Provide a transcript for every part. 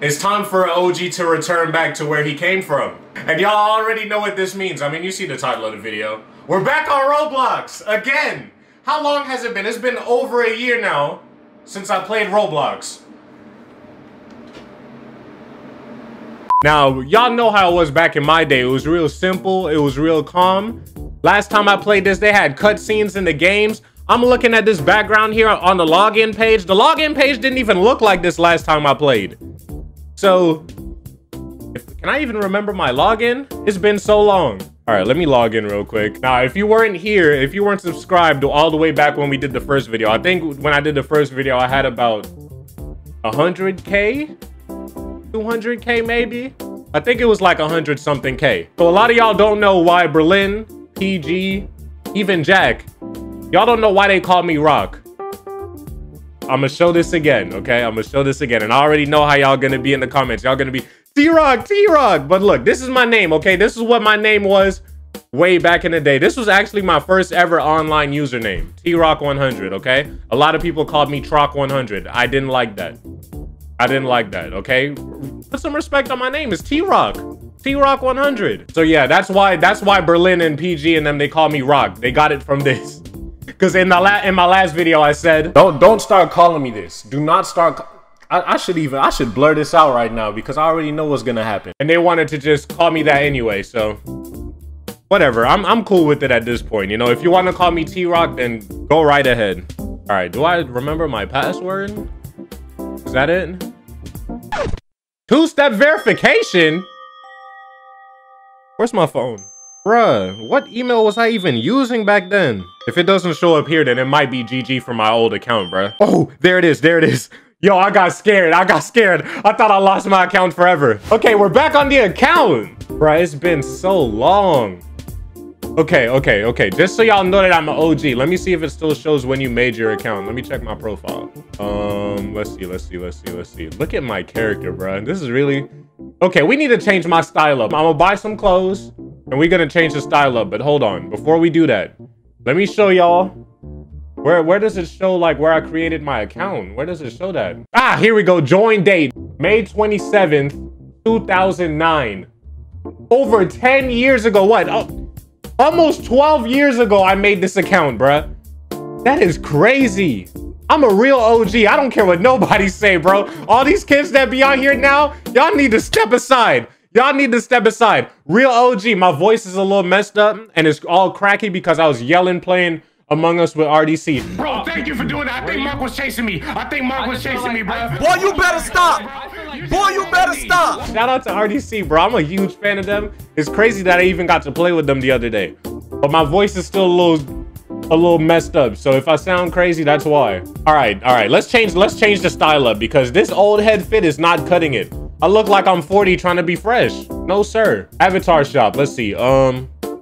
It's time for OG to return back to where he came from. And y'all already know what this means. I mean, you see the title of the video. We're back on Roblox again. How long has it been? It's been over a year now since I played Roblox. Now, y'all know how it was back in my day. It was real simple. It was real calm. Last time I played this, they had cutscenes in the games. I'm looking at this background here on the login page. The login page didn't even look like this last time I played. So, can I even remember my login? It's been so long. All right, let me log in real quick. Now, if you weren't here, if you weren't subscribed all the way back when we did the first video, I think when I did the first video, I had about 100K? 200K maybe? I think it was like 100 something K. So a lot of y'all don't know why Berlin, PG, even Jack, y'all don't know why they call me Rock. I'm gonna show this again, okay? I'm gonna show this again. And I already know how y'all gonna be in the comments. Y'all gonna be, T-Rock, T-Rock. But look, this is my name, okay? This is what my name was way back in the day. This was actually my first ever online username, T-Rock100, okay? A lot of people called me Trock100. I didn't like that. I didn't like that, okay? Put some respect on my name. It's T-Rock. T-Rock100. So yeah, that's why Berlin and PG and them, they call me Rock. They got it from this. Because in my last video, I said, don't start calling me this. Do not start. I should blur this out right now because I already know what's gonna happen. And they wanted to just call me that anyway, so whatever. I'm cool with it at this point. You know, if you want to call me T-Rock, then go right ahead. All right. Do I remember my password? Is that it? Two-step verification? Where's my phone? Bruh, what email was I even using back then? If it doesn't show up here, then it might be GG from my old account, bruh. Oh, there it is, there it is. Yo, I got scared, I got scared. I thought I lost my account forever. Okay, we're back on the account. Bruh, it's been so long. Okay, okay, okay. Just so y'all know that I'm an OG. Let me see if it still shows when you made your account. Let me check my profile. Let's see. Look at my character, bro. This is really... Okay, we need to change my style up. I'm gonna buy some clothes, and we're gonna change the style up. But hold on. Before we do that, let me show y'all... Where does it show, like, where I created my account? Where does it show that? Ah, here we go. Join date. May 27th, 2009. Over 10 years ago. What? Oh... Almost 12 years ago, I made this account, bruh. That is crazy. I'm a real OG. I don't care what nobody say, bro. All these kids that be out here now, y'all need to step aside. Y'all need to step aside. Real OG. My voice is a little messed up, and it's all cracky because I was yelling, playing Among Us with RDC. Bro, thank you for doing that. I think Mark was chasing me. I think Mark was chasing me, bro. Boy, you better stop. Boy, you better stop. Shout out to RDC, bro. I'm a huge fan of them. It's crazy that I even got to play with them the other day. But my voice is still a little messed up. So if I sound crazy, that's why. All right, all right. Let's change the style up because this old head fit is not cutting it. I look like I'm 40 trying to be fresh. No, sir. Avatar shop. Let's see. Bruh,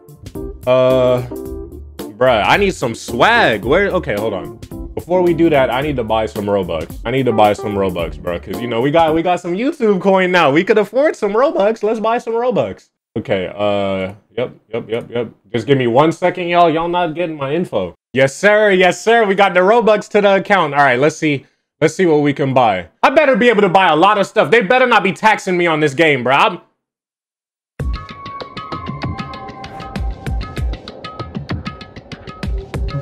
I need some swag. Where? Okay, hold on. Before we do that, I need to buy some Robux. I need to buy some Robux, bro, because, you know, we got some YouTube coin now. We could afford some Robux. Let's buy some Robux. Okay, yep. Just give me 1 second, y'all. Y'all not getting my info. Yes, sir. Yes, sir. We got the Robux to the account. All right, let's see. Let's see what we can buy. I better be able to buy a lot of stuff. They better not be taxing me on this game, bro.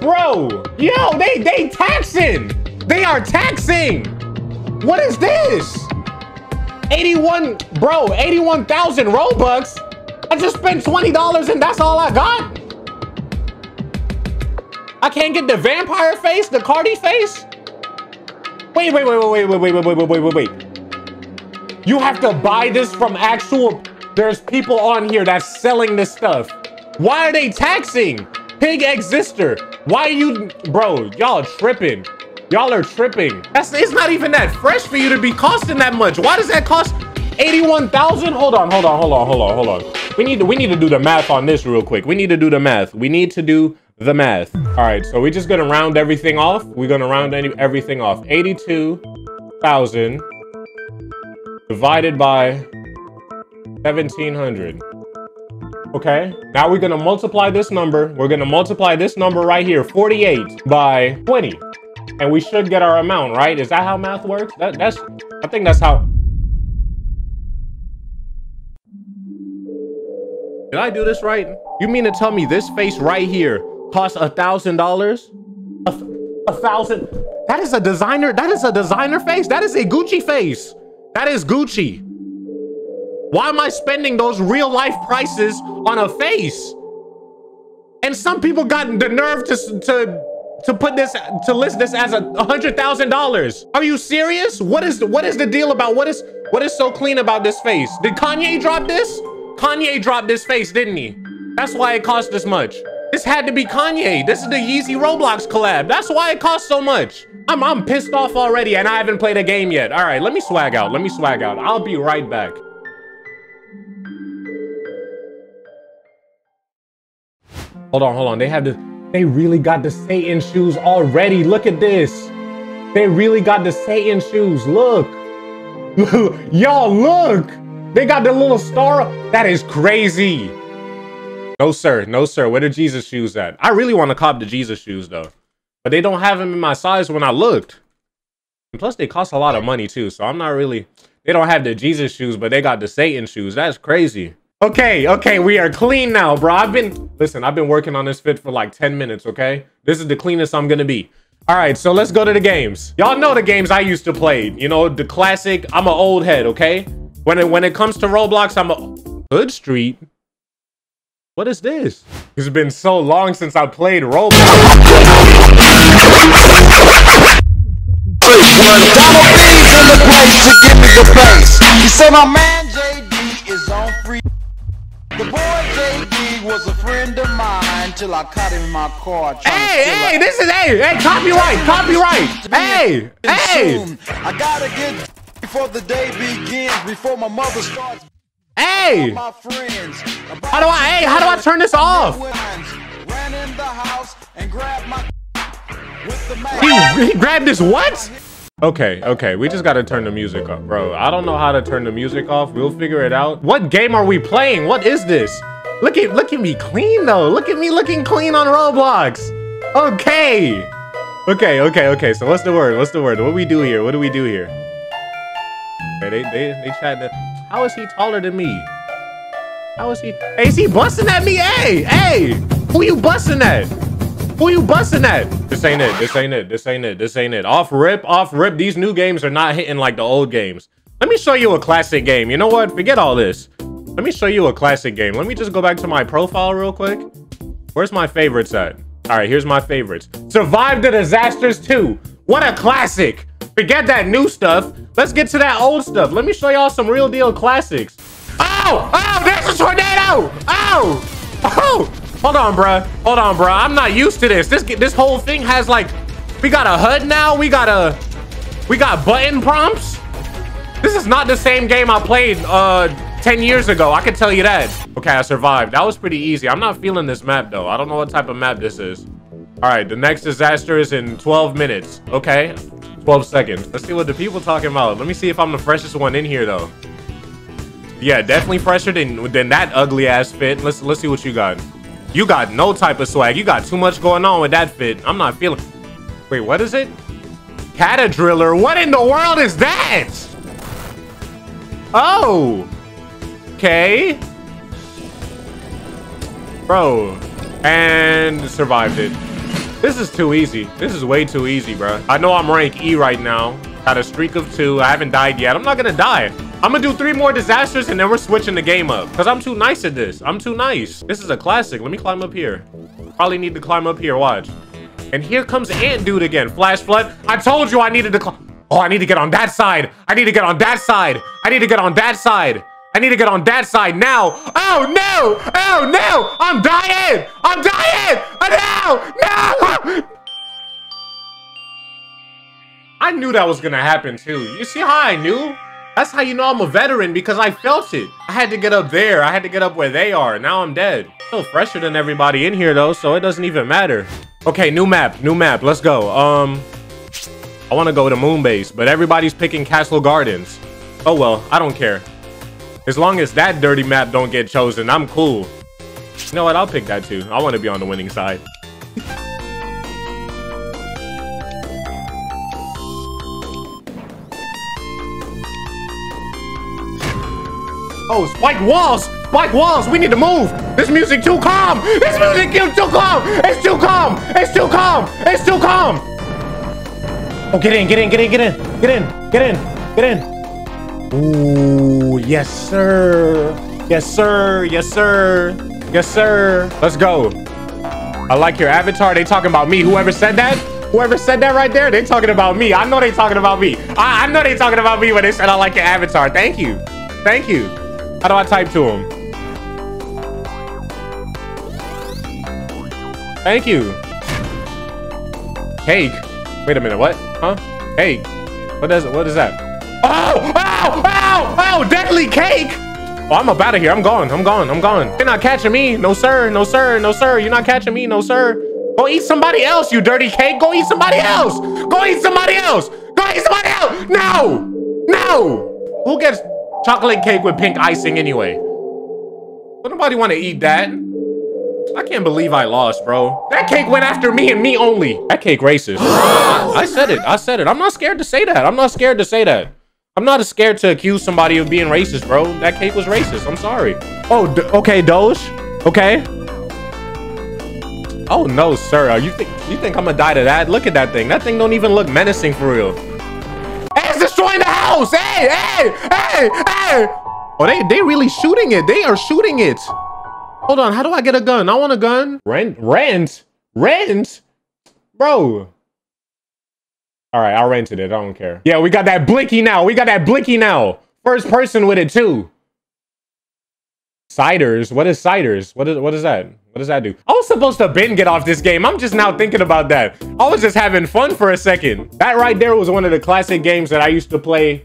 Bro, yo, they taxing. They are taxing. What is this? 81, bro, 81,000 Robux. I just spent $20 and that's all I got. I can't get the vampire face, the Cardi face. Wait. You have to buy this from actual, there's people on here that's selling this stuff. Why are they taxing? Pig Exister. Why are you, bro? Y'all tripping. Y'all are tripping. It's not even that fresh for you to be costing that much. Why does that cost 81,000? Hold on. We need to do the math on this real quick. We need to do the math. All right, so we're just gonna round everything off. We're gonna round everything off. 82,000 divided by 1,700. Okay, now we're gonna multiply this number. We're gonna multiply this number right here, 48 by 20. And we should get our amount, right? Is that how math works? I think that's how, Did I do this right? You mean to tell me this face right here costs $1,000? $1,000? That is a designer. That is a designer face. That is a Gucci face. That is Gucci. Why am I spending those real life prices on a face? And some people got the nerve to put this, to list this as $100,000. Are you serious? What is the deal about what is so clean about this face? Did Kanye drop this? Kanye dropped this face, didn't he? That's why it cost this much. This had to be Kanye. This is the Yeezy Roblox collab. That's why it cost so much. I'm pissed off already and I haven't played a game yet. All right, let me swag out. Let me swag out. I'll be right back. Hold on, hold on. They really got the Satan shoes already. Look at this. They really got the Satan shoes. Look. Y'all, look. They got the little star. That is crazy. No, sir. No, sir. Where the Jesus shoes at? I really want to cop the Jesus shoes, though. But they don't have them in my size when I looked. And plus, they cost a lot of money, too. So I'm not really... They don't have the Jesus shoes, but they got the Satan shoes. That's crazy. Okay, okay, we are clean now, bro. I've been working on this fit for like 10 minutes, okay? This is the cleanest I'm gonna be. All right, so let's go to the games. Y'all know the games I used to play. You know, the classic, I'm an old head, okay? When it comes to Roblox, I'm a... Hood Street? What is this? It's been so long since I played Roblox. The boy JD was a friend of mine till I caught him in my car. Hey, this is, hey, copyright. Hey. I gotta get before the day begins, before my mother starts. Hey. My friends. How do I turn this off? Ran in the house and grabbed my with the man. He grabbed his what? Okay, we just gotta turn the music up, bro. I don't know how to turn the music off. We'll figure it out. What game are we playing? What is this? Look at me clean, though. Look at me looking clean on Roblox. Okay. So what's the word? What do we do here? Okay, they tried to... How is he taller than me? How is he... Hey, is he busting at me? Hey! Who you busting at? This ain't it. Off rip. These new games are not hitting like the old games. Let me show you a classic game. You know what? Forget all this. Let me show you a classic game. Let me just go back to my profile real quick. Where's my favorites at? All right, here's my favorites. Survive the Disasters 2. What a classic. Forget that new stuff. Let's get to that old stuff. Let me show y'all some real deal classics. Oh, there's a tornado. Oh. Hold on, bruh. I'm not used to this. This whole thing has like, we got a HUD now. We got button prompts. This is not the same game I played 10 years ago. I can tell you that. Okay, I survived. That was pretty easy. I'm not feeling this map though. I don't know what type of map this is. All right, the next disaster is in 12 minutes. Okay, 12 seconds. Let's see what the people talking about. Let me see if I'm the freshest one in here though. Yeah, definitely fresher than that ugly ass fit. Let's see what you got. You got no type of swag. You got too much going on with that fit. I'm not feeling... Wait, what is it? Catadriller. What in the world is that? Oh. Okay. Bro. And survived it. This is too easy. This is way too easy, bro. I know I'm rank E right now. Got a streak of 2. I haven't died yet. I'm not going to die. I'm gonna do 3 more disasters and then we're switching the game up. Cause I'm too nice at this. I'm too nice. This is a classic. Let me climb up here. Probably need to climb up here. Watch. And here comes Ant Dude again. Flash flood. I told you I needed to climb. Oh, I need to get on that side. I need to get on that side now. Oh no. I'm dying. No. I knew that was gonna happen too. You see how I knew? That's how you know I'm a veteran, because I felt it. I had to get up there. I had to get up where they are. Now I'm dead. Still fresher than everybody in here, though, so it doesn't even matter. Okay, new map. Let's go. I want to go to Moonbase, but everybody's picking Castle Gardens. Oh, well, I don't care. As long as that dirty map don't get chosen, I'm cool. You know what? I'll pick that, too. I want to be on the winning side. Oh, spike walls! Spike walls, we need to move. This music too calm. This music is too calm. It's too calm. It's too calm. It's too calm. Oh, get in, get in, get in, get in. Get in, get in, get in. Ooh, yes, sir. Yes, sir. Yes, sir. Yes, sir. Let's go. I like your avatar. They talking about me. Whoever said that? Whoever said that right there, they talking about me. I know they talking about me. I know they talking about me when they said I like your avatar. Thank you. Thank you. How do I type to him? Thank you. Cake. Wait a minute. What? Huh? Cake. What is that? Oh! Ow! Ow! Ow! Deadly cake! Oh, I'm up out of here. I'm gone. I'm gone. I'm gone. You're not catching me. No, sir. No, sir. No, sir. You're not catching me. No, sir. Go eat somebody else, you dirty cake. Go eat somebody else. Go eat somebody else. Go eat somebody else. No. No. Who gets chocolate cake with pink icing anyway? Don't nobody want to eat that. I can't believe I lost, bro. That cake went after me and me only. That cake racist. I said it. I said it. I'm not scared to say that. I'm not scared to say that. I'm not scared to accuse somebody of being racist, bro. That cake was racist. I'm sorry. Oh, okay, Doge. Okay. Oh, no, sir. You think I'm gonna die to that? Look at that thing. That thing don't even look menacing for real. Hey, it's destroying the house. Hey, hey, hey, hey. Oh, they really shooting it. They are shooting it. Hold on. How do I get a gun? I want a gun. Rent? Bro. All right, I rented it. I don't care. Yeah, we got that blicky now. We got that blicky now. First person with it too. Ciders. What is ciders? What is that? What does that do? I was supposed to get off this game. I'm just now thinking about that. I was just having fun for a second. That right there was one of the classic games that I used to play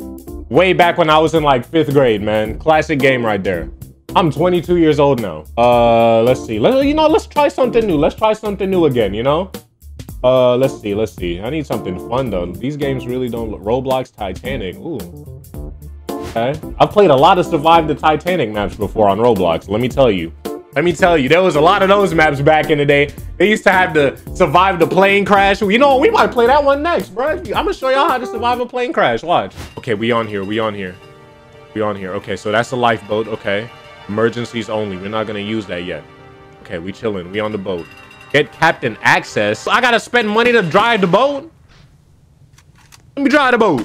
way back when I was in like 5th grade, man. Classic game right there. I'm 22 years old now. Let's see. Let's try something new. Let's try something new again, you know? Let's see. I need something fun though. These games really don't look. Roblox Titanic. Ooh. Okay. I've played a lot of Survive the Titanic maps before on Roblox. Let me tell you, there was a lot of those maps back in the day. They used to have the survive the plane crash. You know, we might play that one next, bro. I'm gonna show y'all how to survive a plane crash. Watch. Okay, we on here. Okay, so that's the lifeboat. Okay. Emergencies only. We're not gonna use that yet. Okay, we chilling. We on the boat. Get captain access. I gotta spend money to drive the boat. Let me drive the boat.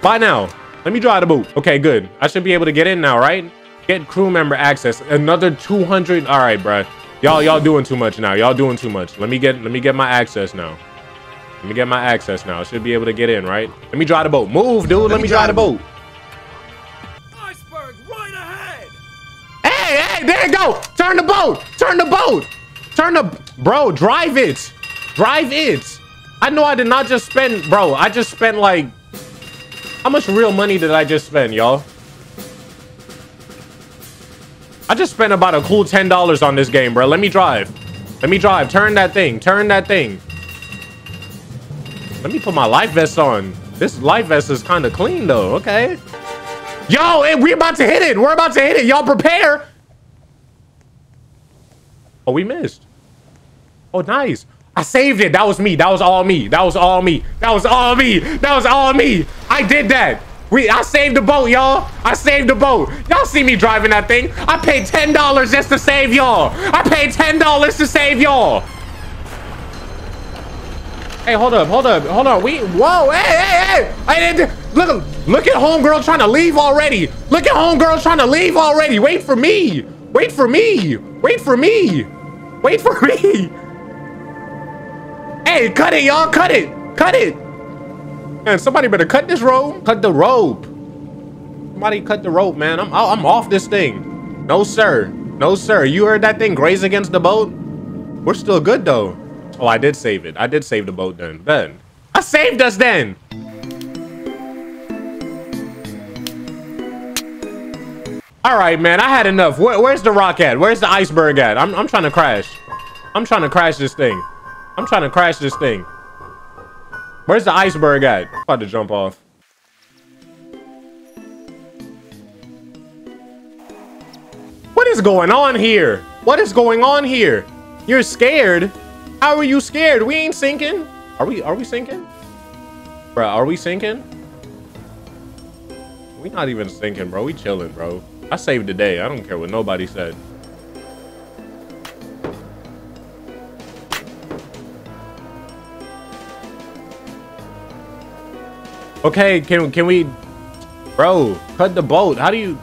Bye now. Let me drive the boat. Okay, good. I should be able to get in now, right? Get crew member access. Another 200. All right, bruh. Y'all doing too much now. Y'all doing too much. Let me get my access now. I should be able to get in, right? Let me drive the boat. Move, dude. Let me drive the boat. Hey, there you go. Turn the boat. Bro, drive it. I know I did not just spend, bro. I just spent like, how much real money did I just spend, y'all? I just spent about a cool $10 on this game, bro. Let me drive. Turn that thing. Let me put my life vest on. This life vest is kind of clean though. Okay. Yo, we're about to hit it. Y'all prepare. Oh, we missed. Oh, nice. I saved it. That was all me. I did that. I saved the boat, y'all. Y'all see me driving that thing. I paid $10 just to save y'all. Hey, hold up. Whoa, hey. Look at homegirl trying to leave already. Wait for me. Hey, cut it, y'all. Cut it. Man, somebody better cut this rope. Somebody cut the rope, man. I'm off this thing. No, sir. You heard that thing graze against the boat? We're still good, though. Oh, I did save it. I did save the boat then. I saved us then. All right, man. I had enough. Where's the rock at? Where's the iceberg at? I'm trying to crash. I'm trying to crash this thing. Where's the iceberg at? I'm about to jump off. What is going on here? You're scared? How are you scared? We ain't sinking. Are we sinking? Bruh, are we sinking? We not even sinking, bro. We chilling, bro. I saved the day. I don't care what nobody said. Okay, can we... Bro, cut the boat. How do you...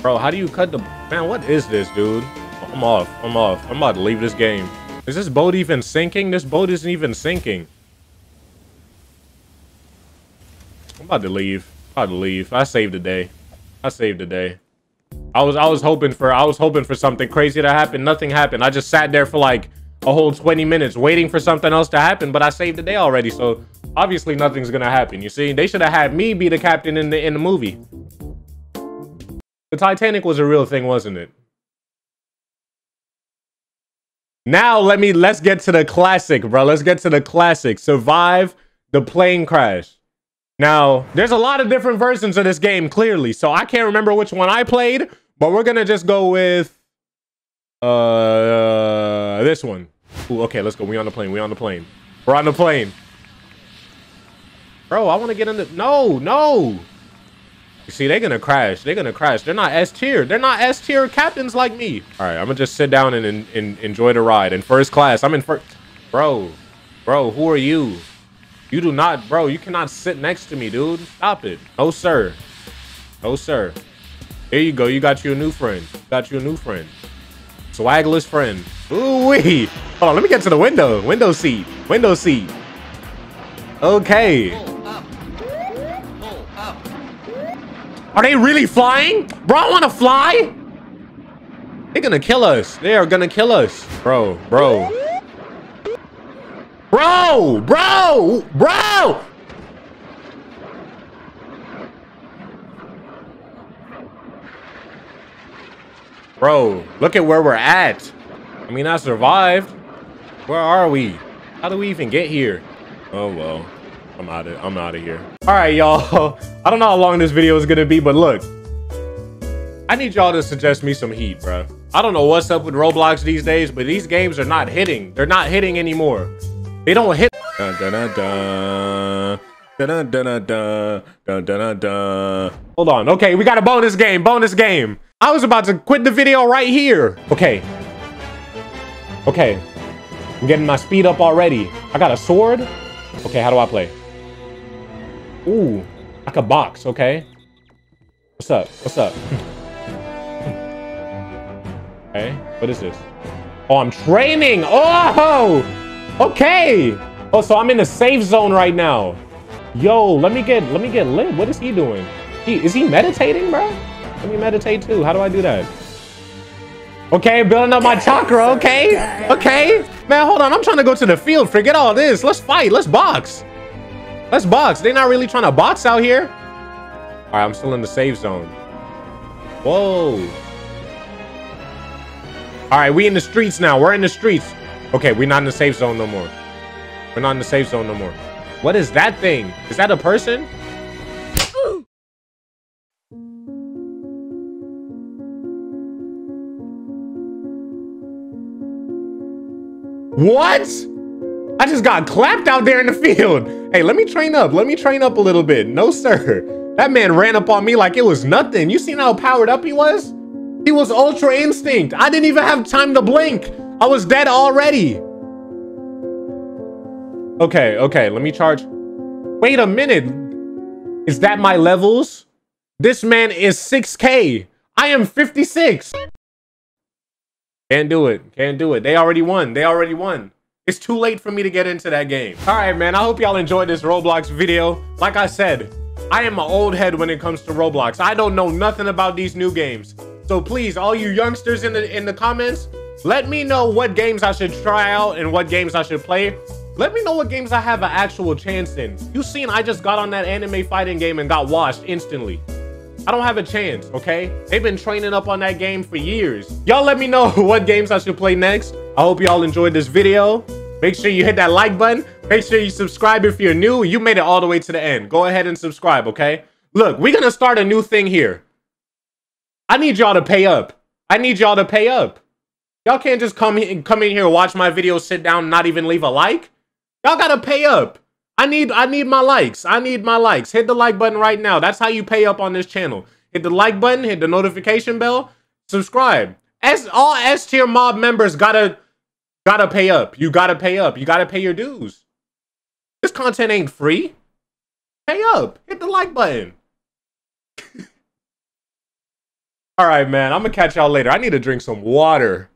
Bro, how do you cut the... Man, what is this, dude? I'm off. I'm off. I'm about to leave this game. Is this boat even sinking? This boat isn't even sinking. I'm about to leave. I saved the day. I was hoping for something crazy to happen. Nothing happened. I just sat there for like a whole 20 minutes waiting for something else to happen, but I saved the day already, so obviously nothing's gonna happen. You see, they should have had me be the captain in the movie. The Titanic was a real thing, wasn't it? Now let's get to the classic, bro. Let's get to the classic. Survive the plane crash. Now, there's a lot of different versions of this game, clearly. So I can't remember which one I played, but we're going to just go with this one. Ooh, okay, let's go. We on the plane. We're on the plane. Bro, I want to get in the... No, no. You see, they're going to crash. They're not S tier. They're not S tier captains like me. All right, I'm going to just sit down and enjoy the ride. In first class, I'm in first... Bro, who are you? You do not, bro. You cannot sit next to me, dude. Stop it. No, sir. Here you go. You got you a new friend. Swagless friend. Ooh wee. Hold on. Let me get to the window. Window seat. Okay. Are they really flying? Bro, I want to fly. They're going to kill us. Bro. Bro! Bro, look at where we're at. I mean, I survived. Where are we? How do we even get here? Oh, well. I'm out of here. All right, y'all. I don't know how long this video is going to be, but look. I need y'all to suggest me some heat, bro. I don't know what's up with Roblox these days, but these games are not hitting. They're not hitting anymore. They don't hit. Hold on. Okay, we got a bonus game. I was about to quit the video right here. Okay. I'm getting my speed up already. I got a sword. Okay, how do I play? Ooh, I could box. Okay. What's up? Okay. What is this? Oh, I'm training. Oh. Okay. Oh, so I'm in the safe zone right now. Yo, let me get lit. What is he doing? Is he meditating, bro? Let me meditate too. How do I do that? Okay, building up my chakra. Okay. Man, hold on. I'm trying to go to the field. Forget all this. Let's fight. Let's box. They're not really trying to box out here. All right, I'm still in the safe zone. Whoa. All right, we in the streets now. We're in the streets. Okay, we're not in the safe zone no more. What is that thing? Is that a person? What? I just got clapped out there in the field. Hey, let me train up a little bit. No, sir. That man ran up on me like it was nothing. You seen how powered up he was? He was ultra instinct. I didn't even have time to blink. I was dead already. Okay, let me charge. Wait a minute. Is that my levels? This man is 6K. I am 56. Can't do it. They already won. It's too late for me to get into that game. All right, man, I hope y'all enjoyed this Roblox video. Like I said, I am an old head when it comes to Roblox. I don't know nothing about these new games. So please, all you youngsters in the comments, let me know what games I should try out and what games I should play. Let me know what games I have an actual chance in. You seen I just got on that anime fighting game and got washed instantly. I don't have a chance, okay? They've been training up on that game for years. Y'all let me know what games I should play next. I hope y'all enjoyed this video. Make sure you hit that like button. Make sure you subscribe if you're new. You made it all the way to the end. Go ahead and subscribe, okay? Look, we're gonna start a new thing here. I need y'all to pay up. Y'all can't just come in here, watch my videos, sit down, not even leave a like. Y'all gotta pay up. I need my likes. I need my likes. Hit the like button right now. That's how you pay up on this channel. Hit the like button, hit the notification bell, subscribe. All STierMob members gotta pay up. You gotta pay up. You gotta pay your dues. This content ain't free. Pay up. Hit the like button. All right, man. I'm gonna catch y'all later. I need to drink some water.